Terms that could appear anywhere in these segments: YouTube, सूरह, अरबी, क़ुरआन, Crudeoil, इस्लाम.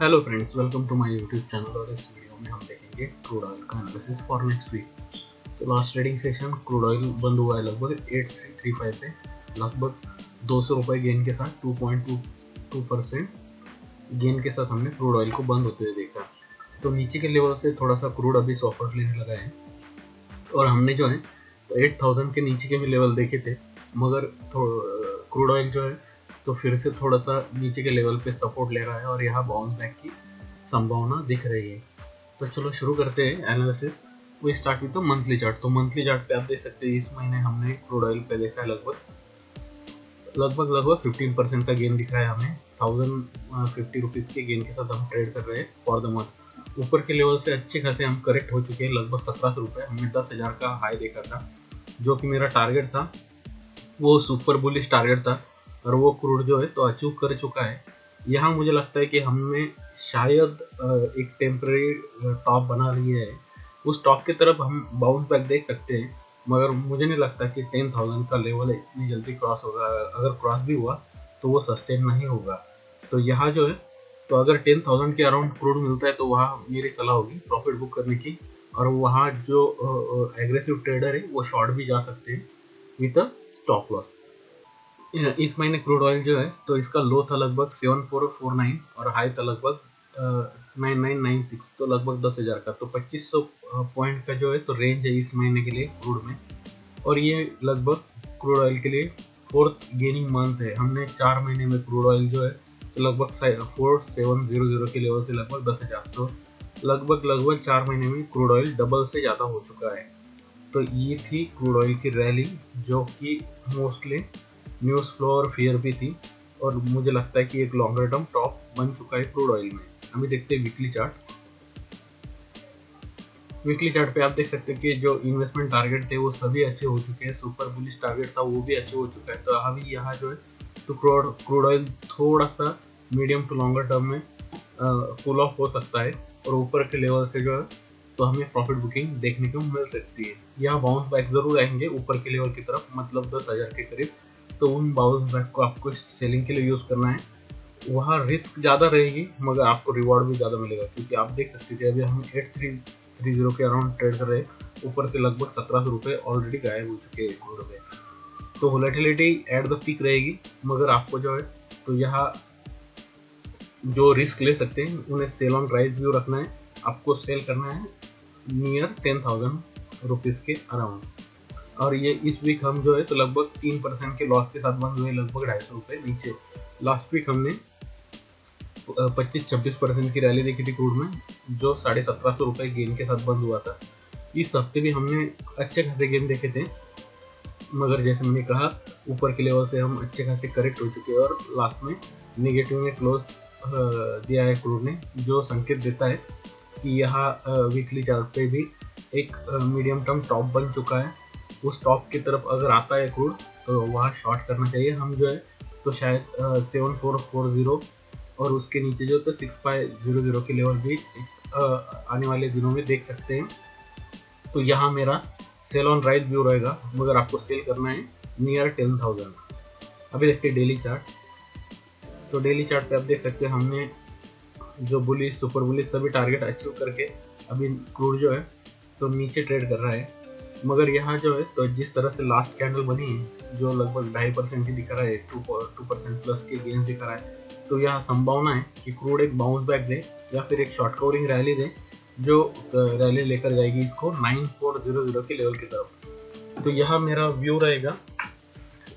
Hello friends, welcome to my YouTube channel. और इस video में हम देखेंगे क्रूड ऑयल का एनालिसिस फॉर नेक्स्ट वीक। तो last trading session crude oil बंद हुआ है लगभग 8335 पे, लगभग 200 रुपये गेन के साथ 2.22% गेन के साथ हमने क्रूड ऑयल को बंद होते हुए देखा। तो नीचे के लेवल से थोड़ा सा क्रूड अभी सॉफ्ट लेने लगा है और हमने जो है 8000 के नीचे के भी लेवल देखे थे, मगर क्रूड ऑयल जो है तो फिर से थोड़ा सा नीचे के लेवल पे सपोर्ट ले रहा है और यहाँ बाउंस बैक की संभावना दिख रही है। तो चलो शुरू करते हैं एनालिसिस। वो start with the monthly chart. तो मंथली चार्ट पे आप देख सकते हैं इस महीने हमने क्रूड ऑयल पे देखा है लगभग 15% का गेन दिख रहा है हमें। 1050 रुपीज़ के गेन के साथ हम ट्रेड कर रहे हैं फॉर द मंथ। ऊपर के लेवल से अच्छे खासे हम करेक्ट हो चुके हैं, लगभग 1700 रुपये। हमने 10,000 का हाई देखा था, जो कि मेरा टारगेट था, वो सुपर बुलिश टारगेट था और वो क्रूड जो है तो अचीव कर चुका है। यहाँ मुझे लगता है कि हमने शायद एक टेम्प्रेरी टॉप बना लिया है, उस टॉप की तरफ हम बाउंस बैक देख सकते हैं, मगर मुझे नहीं लगता कि 10,000 का लेवल इतनी जल्दी क्रॉस होगा। अगर क्रॉस भी हुआ तो वो सस्टेन नहीं होगा। तो यहाँ जो है तो अगर 10,000 के अराउंड क्रूड मिलता है तो वहाँ मेरी सलाह होगी प्रॉफिट बुक करने की, और वहाँ जो एग्रेसिव ट्रेडर है वो शॉर्ट भी जा सकते हैं विथ अ स्टॉप लॉस। इस महीने क्रूड ऑयल जो है तो इसका लो था लगभग 7449 और हाई था लगभग 9996, तो लगभग 10,000 का। तो 2500 पॉइंट का जो है तो रेंज है इस महीने के लिए क्रूड में, और ये लगभग क्रूड ऑयल के लिए 4th गेनिंग मंथ है। हमने 4 महीने में क्रूड ऑयल जो है तो लगभग 4700 के लेवल से लगभग 10,000, तो लगभग 4 महीने में क्रूड ऑयल डबल से ज़्यादा हो चुका है। तो ये थी क्रूड ऑयल की रैली, जो कि मोस्टली न्यूज़ फ्लो और फियर भी थी, और मुझे लगता है कि एक लॉन्गर टर्म टॉप बन चुका है क्रूड ऑयल में। अभी देखते हैं वीकली चार्ट। वीकली चार्ट पे आप देख सकते हैं कि जो इन्वेस्टमेंट टारगेट थे वो सभी अच्छे हो चुके हैं। सुपर बुलिश टारगेट था वो भी अच्छे हो चुका है। तो अभी यहाँ जो है तो क्रूड ऑयल थोड़ा सा मीडियम टू लॉन्गर टर्म में कूल ऑफ हो सकता है, और ऊपर के लेवल से जो है तो हमें प्रॉफिट बुकिंग देखने को मिल सकती है। यहाँ बाउंस बैक जरूर आएंगे ऊपर के लेवल की तरफ, मतलब 10,000 के करीब। तो उन बाउंस बैक को आपको सेलिंग के लिए यूज़ करना है। वहाँ रिस्क ज़्यादा रहेगी, मगर आपको रिवॉर्ड भी ज़्यादा मिलेगा, क्योंकि आप देख सकते हैं कि अभी हम 8330 के अराउंड ट्रेड कर रहे हैं। ऊपर से लगभग 1700 रुपये ऑलरेडी गायब हो चुके हैं क्रूड में। तो वोलेटिलिटी एट द पीक रहेगी, मगर आपको जो है तो यहाँ जो रिस्क ले सकते हैं उन्हें सेल ऑन राइज व्यू रखना है। आपको सेल करना है नियर 10,000 रुपीज़ के अराउंड। और ये इस वीक हम जो है तो लगभग 3% के लॉस के साथ बंद हुए, लगभग 250 रुपये नीचे। लास्ट वीक हमने 25-26% की रैली देखी थी क्रूड में, जो 1750 रुपये गेन के साथ बंद हुआ था। इस हफ्ते भी हमने अच्छे खासे गेन देखे थे, मगर जैसे मैंने कहा ऊपर के लेवल से हम अच्छे खासे करेक्ट हो चुके हैं, और लास्ट में नेगेटिव में क्लोज दिया है क्रूड ने, जो संकेत देता है कि यहाँ वीकली चार्ट पे भी एक मीडियम टर्म टॉप बन चुका है। उस टॉप की तरफ अगर आता है क्रूड तो वहाँ शॉर्ट करना चाहिए। हम जो है तो शायद 7440 और उसके नीचे जो तो 6500 के लेवल भी आने वाले दिनों में देख सकते हैं। तो यहाँ मेरा सेल ऑन राइज व्यू रहेगा, मगर आपको सेल करना है नियर 10,000। अभी देखते हैं डेली चार्ट। तो डेली चार्ट पे आप देख सकते हैं हमने जो बुलिश सुपर बुलिश सभी टारगेट अचीव करके अभी क्रूड जो है तो नीचे ट्रेड कर रहा है, मगर यहाँ जो है तो जिस तरह से लास्ट कैंडल बनी है, जो लगभग 2.5% की दिखा रहा है, 2% प्लस के गेंस दिखा रहा है, तो यहाँ संभावना है कि क्रूड एक बाउंस बैक दे या फिर एक शॉर्ट कवरिंग रैली दे, जो रैली लेकर जाएगी इसको 9400 के लेवल की तरफ। तो यहाँ मेरा व्यू रहेगा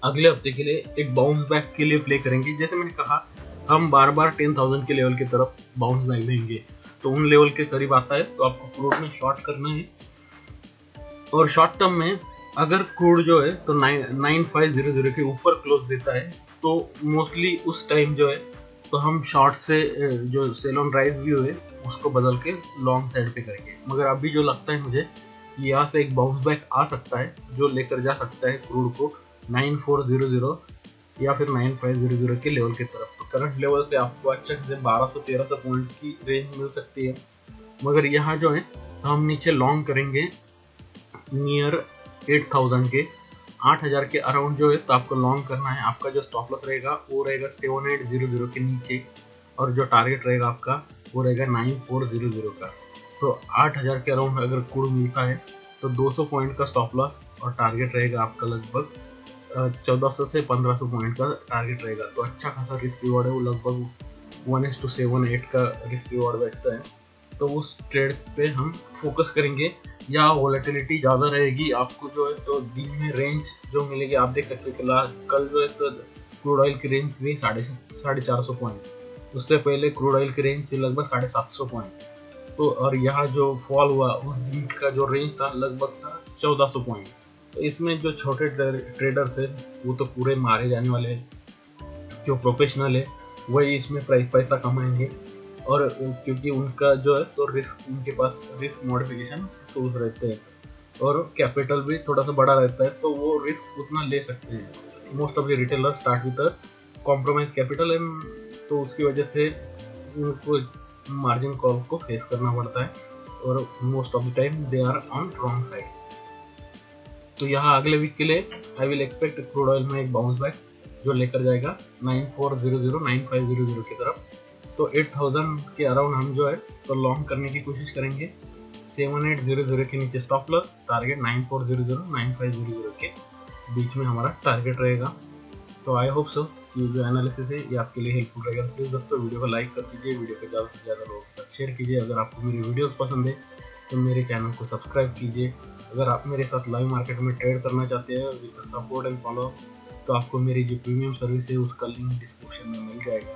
अगले हफ्ते के लिए एक बाउंस बैक के लिए प्ले करेंगे। जैसे मैंने कहा हम बार बार 10,000 के लेवल की तरफ बाउंस बैक देंगे, तो उन लेवल के करीब आता है तो आपको क्रूड में शॉर्ट करना है। और शॉर्ट टर्म में अगर क्रूड जो है तो 9500 के ऊपर क्लोज देता है, तो मोस्टली उस टाइम जो है तो हम शॉर्ट से जो सेल ऑन राइज व्यू है उसको बदल के लॉन्ग साइड पे करेंगे। मगर अभी जो लगता है मुझे कि यहाँ से एक बाउंस बैक आ सकता है, जो लेकर जा सकता है क्रूड को 9400 या फिर 9500 के लेवल की तरफ। तो करंट लेवल से आपको अच्छा से 1200-1300 पॉइंट की रेंज मिल सकती है, मगर यहाँ जो है हम नीचे लॉन्ग करेंगे नियर 8000 के 8000 के अराउंड जो है तो आपको लॉन्ग करना है। आपका जो स्टॉप लॉस रहेगा वो रहेगा 7800 के नीचे, और जो टारगेट रहेगा आपका वो रहेगा 9400 का। तो 8000 के अराउंड अगर क्रूड मिलता है तो 200 पॉइंट का स्टॉप लॉस और टारगेट रहेगा आपका लगभग 1400 से 1500 पॉइंट का टारगेट रहेगा। तो अच्छा खासा रिस्क रिवॉर्ड है, वो लगभग 1:78 का रिस्क रिवॉर्ड बैठता है। तो उस ट्रेड पे हम फोकस करेंगे। या वॉलेटिलिटी ज़्यादा रहेगी आपको जो है तो दिन में रेंज जो मिलेगी आप देख सकते हो। कल जो है तो क्रूड ऑयल की रेंज थी 450 पॉइंट, उससे पहले क्रूड ऑयल की रेंज थी लगभग 750 पॉइंट। तो और यहाँ जो फॉल हुआ उस दिन का जो रेंज था लगभग था 1400 पॉइंट। तो इसमें जो छोटे ट्रेडर्स है वो तो पूरे मारे जाने वाले हैं। जो प्रोफेशनल है वही इसमें पैसा कमाएंगे, और क्योंकि उनका जो है तो रिस्क, उनके पास रिस्क मॉडिफिकेशन टूल्स रहते हैं और कैपिटल भी थोड़ा सा बड़ा रहता है, तो वो रिस्क उतना ले सकते हैं। Most of the retailer start with a compromise capital and, तो उसकी वजह से उनको मार्जिन कॉल को फेस करना पड़ता है और most of the time they are on wrong side. तो यहाँ अगले वीक के लिए I will expect crude oil में एक बाउंस बैक जो लेकर जाएगा 9400-9500 की तरफ। तो 8000 के अराउंड हम जो है तो लॉन्ग करने की कोशिश करेंगे। 7800 के नीचे स्टॉप लॉस, टारगेट 9400-9500 के बीच में हमारा टारगेट रहेगा। तो आई होप सो कि जो एनालिसिस है ये आपके लिए हेल्पफुल रहेगा। प्लीज़ दोस्तों वीडियो को लाइक कर दीजिए, वीडियो को ज़्यादा से ज़्यादा लोगों के साथ शेयर कीजिए। अगर आपको मेरी वीडियोज़ पसंद है तो मेरे चैनल को सब्सक्राइब कीजिए। अगर आप मेरे साथ लाइव मार्केट में ट्रेड करना चाहते हैं विद सपोर्ट एंड फॉलो, तो आपको मेरी जो प्रीमियम सर्विस है उसका लिंक डिस्क्रिप्शन में मिल जाएगा।